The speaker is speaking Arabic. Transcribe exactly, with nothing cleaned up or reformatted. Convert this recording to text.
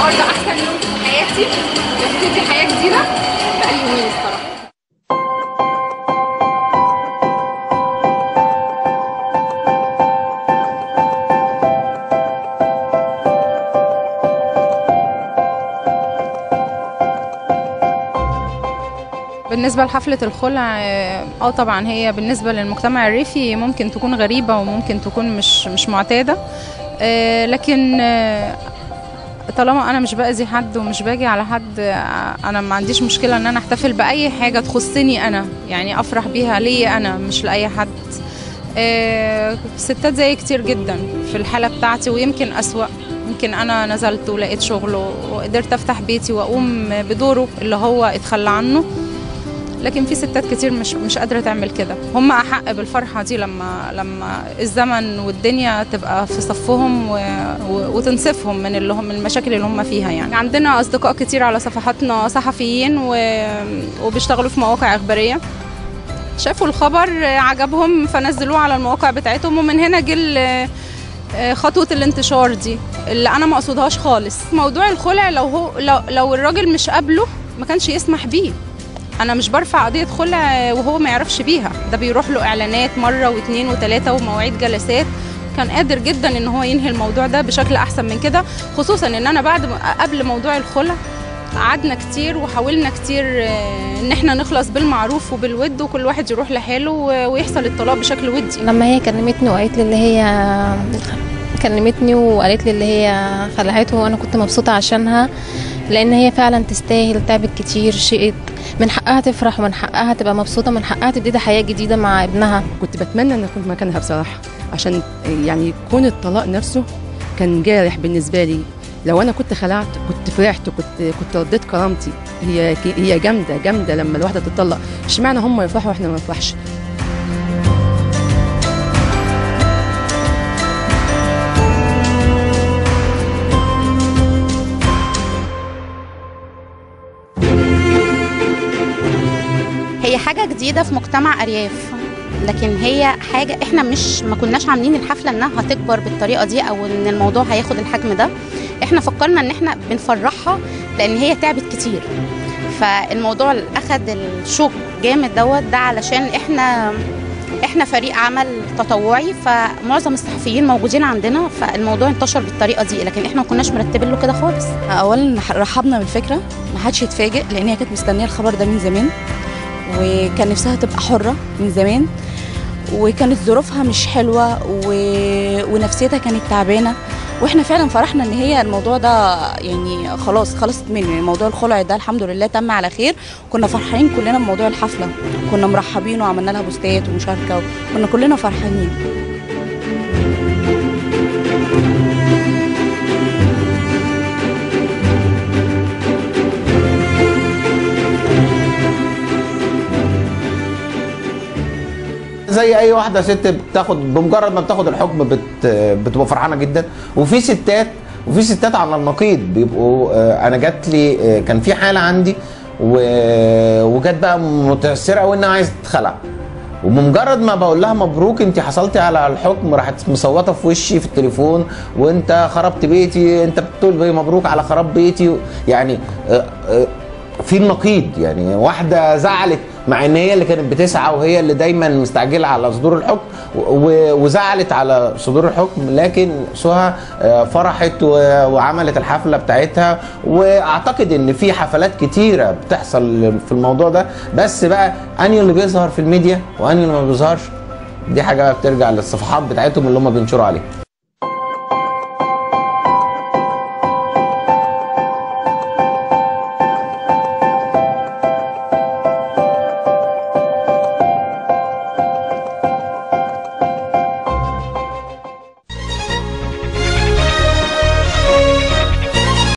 النهارده احسن يوم في حياتي، ببتدي حياه جديده بقالي يومين الصراحه. بالنسبة لحفلة الخلع اه طبعا هي بالنسبة للمجتمع الريفي ممكن تكون غريبة وممكن تكون مش مش معتادة، لكن طالما انا مش باذي حد ومش باجي على حد انا ما عنديش مشكلة ان انا احتفل باي حاجة تخصني انا، يعني افرح بيها ليا انا مش لاي حد. ستات زي كتير جدا في الحالة بتاعتي ويمكن اسوأ، يمكن انا نزلت ولقيت شغل وقدرت افتح بيتي واقوم بدوره اللي هو اتخلى عنه، لكن في ستات كتير مش مش قادره تعمل كده. هم احق بالفرحه دي لما لما الزمن والدنيا تبقى في صفهم و... و... وتنصفهم من اللي هم المشاكل اللي هم فيها. يعني عندنا اصدقاء كتير على صفحاتنا صحفيين و... وبيشتغلوا في مواقع اخباريه، شافوا الخبر عجبهم فنزلوه على المواقع بتاعتهم، ومن هنا جه خطوه الانتشار دي اللي انا ما اقصدهاش خالص. موضوع الخلع لو هو لو, لو الراجل مش قابله ما كانش يسمح بيه. أنا مش برفع قضية خلع وهو ما يعرفش بيها، ده بيروح له إعلانات مرة واثنين وثلاثة ومواعيد جلسات. كان قادر جدا إن هو ينهي الموضوع ده بشكل أحسن من كده، خصوصا إن أنا بعد قبل موضوع الخلع قعدنا كتير وحاولنا كتير إن إحنا نخلص بالمعروف وبالود وكل واحد يروح لحاله ويحصل الطلاق بشكل ودي. لما هي كلمتني وقالت لي اللي هي كلمتني وقالت لي اللي هي خلعته وأنا كنت مبسوطة عشانها، لأن هي فعلا تستاهل، تعبت كتير، شقت، من حقها تفرح ومن حقها تبقى مبسوطه، من حقها تبتدي حياه جديده مع ابنها. كنت بتمنى ان اكون مكانها بصراحه، عشان يعني كون الطلاق نفسه كان جارح بالنسبه لي. لو انا كنت خلعت كنت فرحت وكنت كنت رديت كرامتي. هي هي جامده جامده لما الواحده تتطلق، اشمعنى هم يفرحوا واحنا ما نفرحش؟ هي حاجة جديدة في مجتمع أرياف، لكن هي حاجة احنا مش ما كناش عاملين الحفلة انها هتكبر بالطريقة دي او ان الموضوع هياخد الحجم ده. احنا فكرنا ان احنا بنفرحها لان هي تعبت كتير، فالموضوع اللي اخد الشغل جامد دوت ده علشان احنا احنا فريق عمل تطوعي، فمعظم الصحفيين موجودين عندنا، فالموضوع انتشر بالطريقه دي، لكن احنا ما كناش مرتبين له كده خالص. اولا رحبنا بالفكره، ما حدش يتفاجئ لان هي كانت مستنيه الخبر ده من زمان وكان نفسها تبقى حرة من زمان، وكانت ظروفها مش حلوة و... ونفسيتها كانت تعبانة، واحنا فعلا فرحنا ان هي الموضوع ده يعني خلاص خلصت منه. موضوع الخلع ده الحمد لله تم على خير، كنا فرحانين كلنا بموضوع الحفلة، كنا مرحبين وعملنا لها بوستات ومشاركة وكنا كلنا فرحانين. زي اي واحده ست بتاخد، بمجرد ما بتاخد الحكم بت بتبقى فرحانه جدا. وفي ستات وفي ستات على النقيض بيبقوا، انا جات لي كان في حاله عندي وجت بقى متاثره وانها عايزه تتخلع، وبمجرد ما بقول لها مبروك انت حصلتي على الحكم راحت مصوته في وشي في التليفون، وانت خربت بيتي، انت بتقول مبروك على خراب بيتي. يعني في النقيض، يعني واحده زعلت مع ان هي اللي كانت بتسعى وهي اللي دايما مستعجله على صدور الحكم، وزعلت على صدور الحكم، لكن سها فرحت وعملت الحفله بتاعتها. واعتقد ان في حفلات كتيره بتحصل في الموضوع ده، بس بقى انهي اللي بيظهر في الميديا وانهي اللي ما بيظهرش دي حاجه بترجع للصفحات بتاعتهم اللي هم بينشروا عليها.